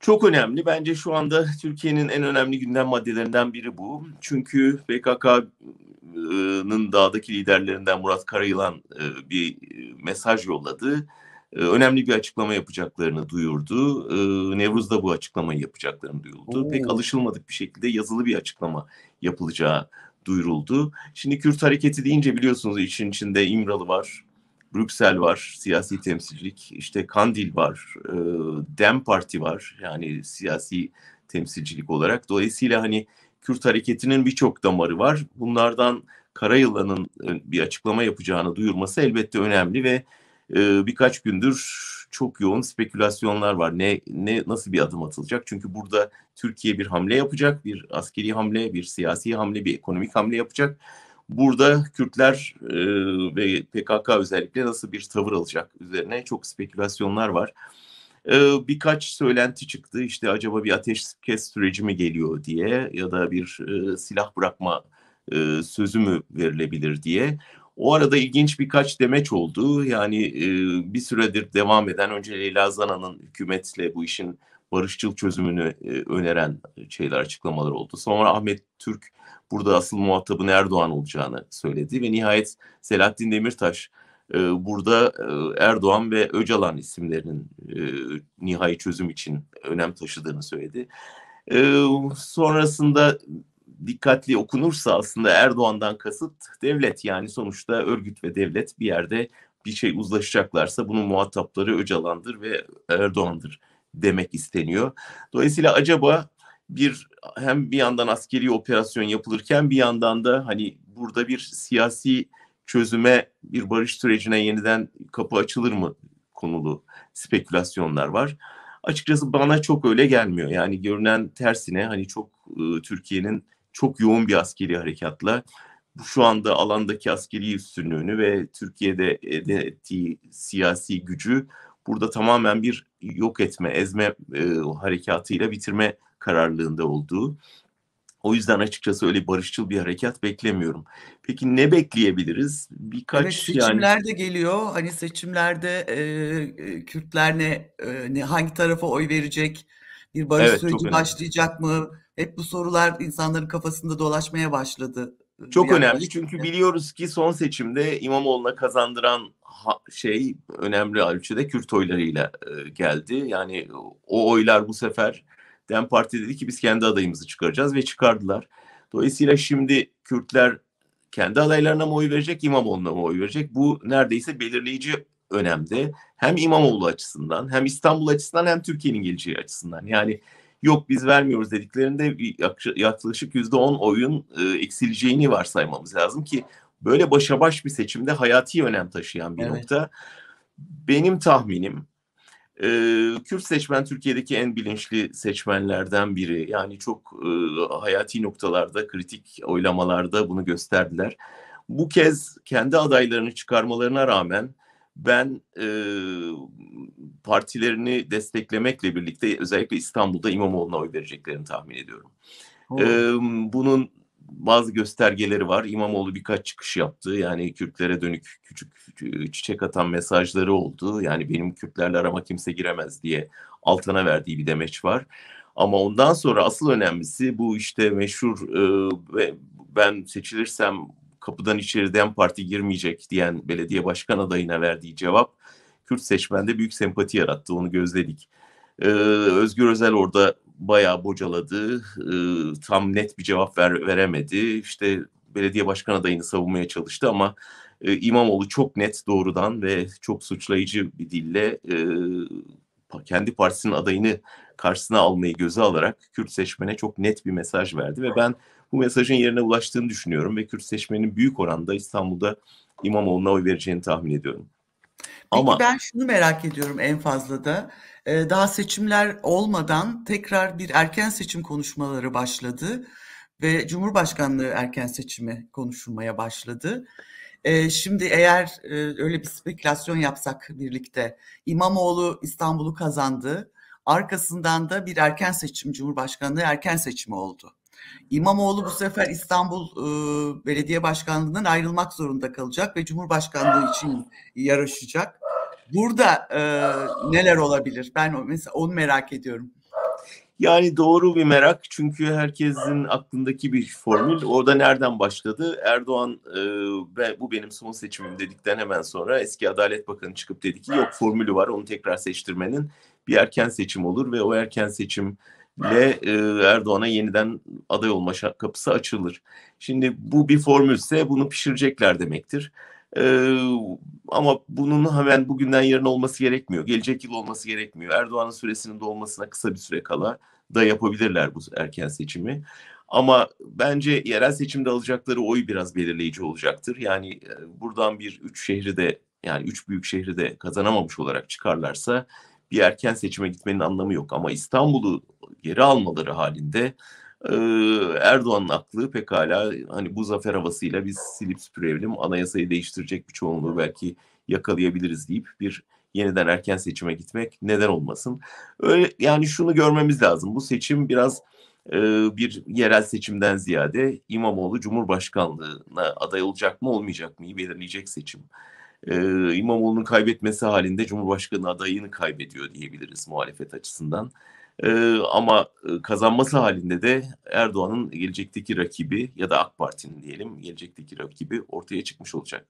Çok önemli. Bence şu anda Türkiye'nin en önemli gündem maddelerinden biri bu. Çünkü PKK'nın dağdaki liderlerinden Murat Karayılan bir mesaj yolladı. Önemli bir açıklama yapacaklarını duyurdu. Nevruz'da bu açıklamayı yapacaklarını duyurdu. Oo. Pek alışılmadık bir şekilde yazılı bir açıklama yapılacağı duyuruldu. Şimdi Kürt hareketi deyince biliyorsunuz işin içinde İmralı var, Brüksel var, siyasi temsilcilik, işte Kandil var, Dem Parti var, yani siyasi temsilcilik olarak. Dolayısıyla hani Kürt hareketinin birçok damarı var. Bunlardan Karayılan'ın bir açıklama yapacağını duyurması elbette önemli ve birkaç gündür çok yoğun spekülasyonlar var. Nasıl bir adım atılacak? Çünkü burada Türkiye bir hamle yapacak, bir askeri hamle, bir siyasi hamle, bir ekonomik hamle yapacak. Burada Kürtler ve PKK özellikle nasıl bir tavır alacak üzerine çok spekülasyonlar var. Birkaç söylenti çıktı. İşte acaba bir ateşkes süreci mi geliyor diye ya da bir silah bırakma sözü mü verilebilir diye. O arada ilginç birkaç demeç oldu. Yani bir süredir devam eden önce Leyla Zana'nın hükümetle bu işin barışçıl çözümünü öneren şeyler, açıklamalar oldu. Sonra Ahmet Türk burada asıl muhatabın Erdoğan olacağını söyledi ve nihayet Selahattin Demirtaş burada Erdoğan ve Öcalan isimlerinin nihai çözüm için önem taşıdığını söyledi. Sonrasında dikkatli okunursa aslında Erdoğan'dan kasıt devlet, yani sonuçta örgüt ve devlet bir yerde bir şey uzlaşacaklarsa bunun muhatapları Öcalan'dır ve Erdoğan'dır demek isteniyor. Dolayısıyla acaba hem bir yandan askeri operasyon yapılırken bir yandan da hani burada bir siyasi çözüme, bir barış sürecine yeniden kapı açılır mı konulu spekülasyonlar var. Açıkçası bana çok öyle gelmiyor. Yani görünen tersine hani çok Türkiye'nin çok yoğun bir askeri harekatla şu anda alandaki askeri üstünlüğünü ve Türkiye'de elde ettiği siyasi gücü burada tamamen bir yok etme, ezme harekatıyla bitirme kararlılığında olduğu. O yüzden açıkçası öyle barışçıl bir harekat beklemiyorum. Peki ne bekleyebiliriz? Evet, seçimler de geliyor. Hani seçimlerde Kürtler hangi tarafa oy verecek? Bir barış süreci başlayacak mı? Hep bu sorular insanların kafasında dolaşmaya başladı. Çok önemli çünkü biliyoruz ki son seçimde İmamoğlu'na kazandıran şey önemli ölçüde Kürt oylarıyla geldi. Yani o oylar bu sefer Dem Parti dedi ki biz kendi adayımızı çıkaracağız ve çıkardılar. Dolayısıyla şimdi Kürtler kendi adaylarına mı oy verecek, İmamoğlu'na mı oy verecek? Bu neredeyse belirleyici önemde. Hem İmamoğlu açısından, hem İstanbul açısından, hem Türkiye'nin geleceği açısından. Yani yok biz vermiyoruz dediklerinde yaklaşık %10 oyun eksileceğini varsaymamız lazım ki böyle başa baş bir seçimde hayati önem taşıyan bir nokta. Benim tahminim Kürt seçmen Türkiye'deki en bilinçli seçmenlerden biri. Yani çok hayati noktalarda, kritik oylamalarda bunu gösterdiler. Bu kez kendi adaylarını çıkarmalarına rağmen ben partilerini desteklemekle birlikte özellikle İstanbul'da İmamoğlu'na oy vereceklerini tahmin ediyorum. Bunun bazı göstergeleri var. İmamoğlu birkaç çıkış yaptı. Yani Kürtlere dönük küçük çiçek atan mesajları oldu. Yani benim Kürtlerle arama kimse giremez diye altına verdiği bir demeç var. Ama ondan sonra asıl önemlisi bu işte meşhur ben seçilirsem kapıdan içeri Dem Parti girmeyecek diyen belediye başkan adayına verdiği cevap Kürt seçmende büyük sempati yarattı. Onu gözledik. Özgür Özel orada bayağı bocaladı. Tam net bir cevap veremedi. İşte belediye başkan adayını savunmaya çalıştı ama İmamoğlu çok net, doğrudan ve çok suçlayıcı bir dille kendi partisinin adayını karşısına almayı göze alarak Kürt seçmene çok net bir mesaj verdi ve ben bu mesajın yerine ulaştığını düşünüyorum ve Kürt seçmenin büyük oranda İstanbul'da İmamoğlu'na oy vereceğini tahmin ediyorum. Peki ben şunu merak ediyorum en fazla da. Daha seçimler olmadan tekrar bir erken seçim konuşmaları başladı ve Cumhurbaşkanlığı erken seçimi konuşulmaya başladı. Şimdi eğer öyle bir spekülasyon yapsak birlikte, İmamoğlu İstanbul'u kazandı, arkasından da bir erken seçim, Cumhurbaşkanlığı erken seçimi oldu. İmamoğlu bu sefer İstanbul Belediye Başkanlığı'ndan ayrılmak zorunda kalacak ve Cumhurbaşkanlığı için yarışacak. Burada neler olabilir? Ben mesela onu merak ediyorum. Yani doğru bir merak, çünkü herkesin aklındaki bir formül. Orada nereden başladı? Erdoğan bu benim son seçimim dedikten hemen sonra eski Adalet Bakanı çıkıp dedi ki yok, formülü var, onu tekrar seçtirmenin, bir erken seçim olur ve o erken seçimle Erdoğan'a yeniden aday olma kapısı açılır. Şimdi bu bir formülse bunu pişirecekler demektir. Ama bunun hemen bugünden yarın olması gerekmiyor. Gelecek yıl olması gerekmiyor. Erdoğan'ın süresinin dolmasına kısa bir süre kala da yapabilirler bu erken seçimi. Ama bence yerel seçimde alacakları oy biraz belirleyici olacaktır. Yani buradan bir üç büyük şehri de kazanamamış olarak çıkarlarsa bir erken seçime gitmenin anlamı yok. Ama İstanbul'u geri almaları halinde Erdoğan'ın aklı pekala hani bu zafer havasıyla biz silip süpürelim, anayasayı değiştirecek bir çoğunluğu belki yakalayabiliriz deyip bir yeniden erken seçime gitmek neden olmasın. Öyle, yani şunu görmemiz lazım. Bu seçim biraz bir yerel seçimden ziyade İmamoğlu Cumhurbaşkanlığına aday olacak mı olmayacak mı belirleyecek seçim. İmamoğlu'nun kaybetmesi halinde Cumhurbaşkanı adayını kaybediyor diyebiliriz muhalefet açısından. Ama kazanması halinde de Erdoğan'ın gelecekteki rakibi ya da AK Parti'nin diyelim gelecekteki rakibi ortaya çıkmış olacak.